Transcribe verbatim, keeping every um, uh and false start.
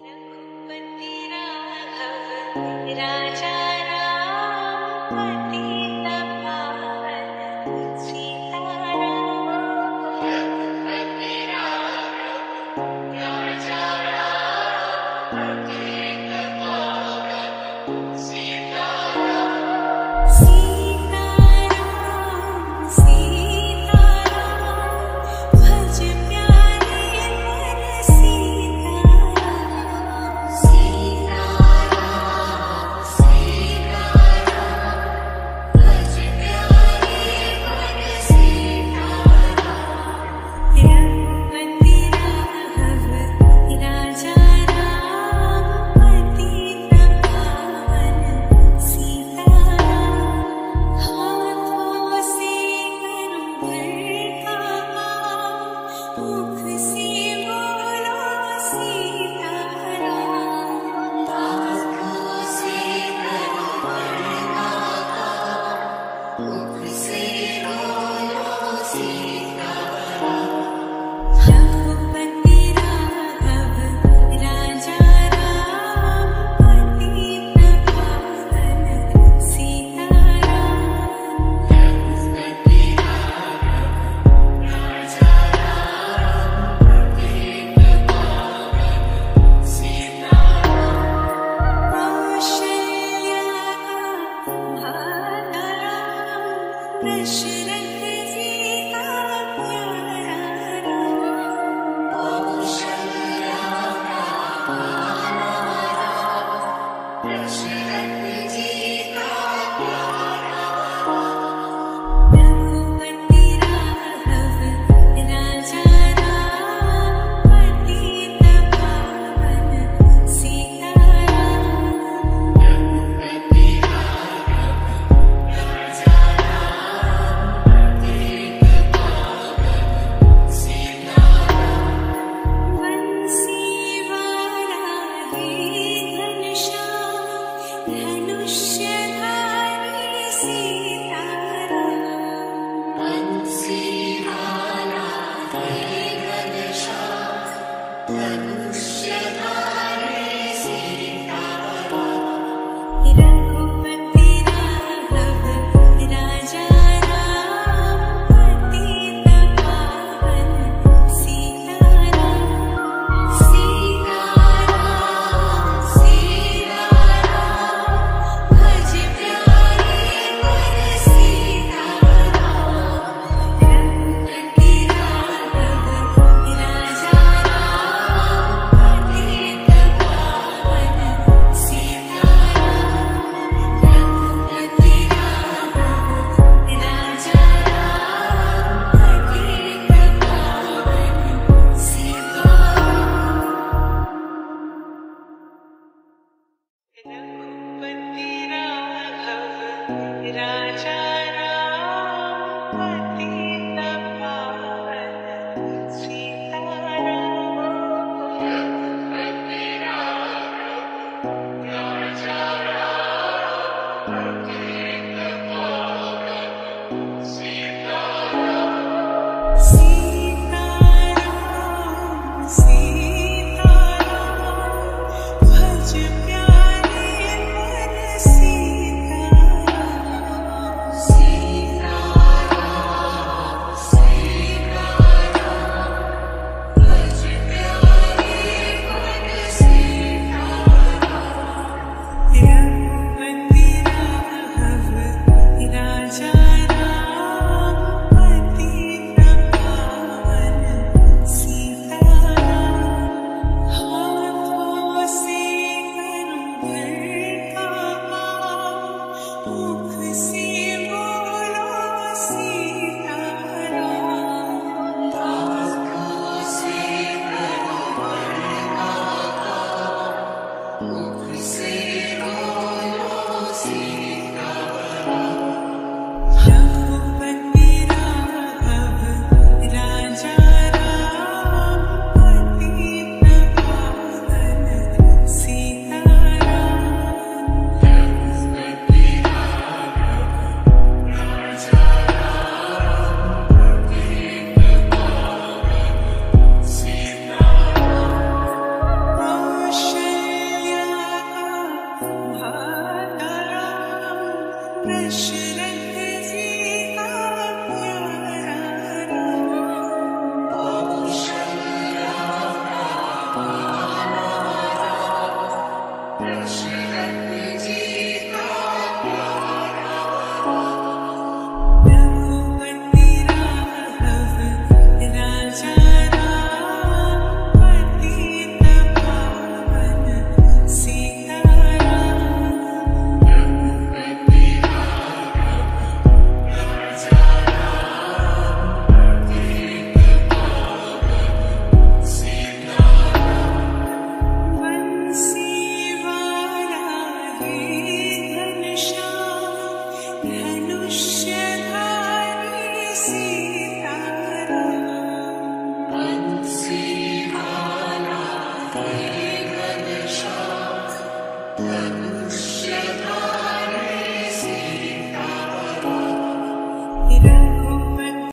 Raghupati Raghav Raja Ram. Shh.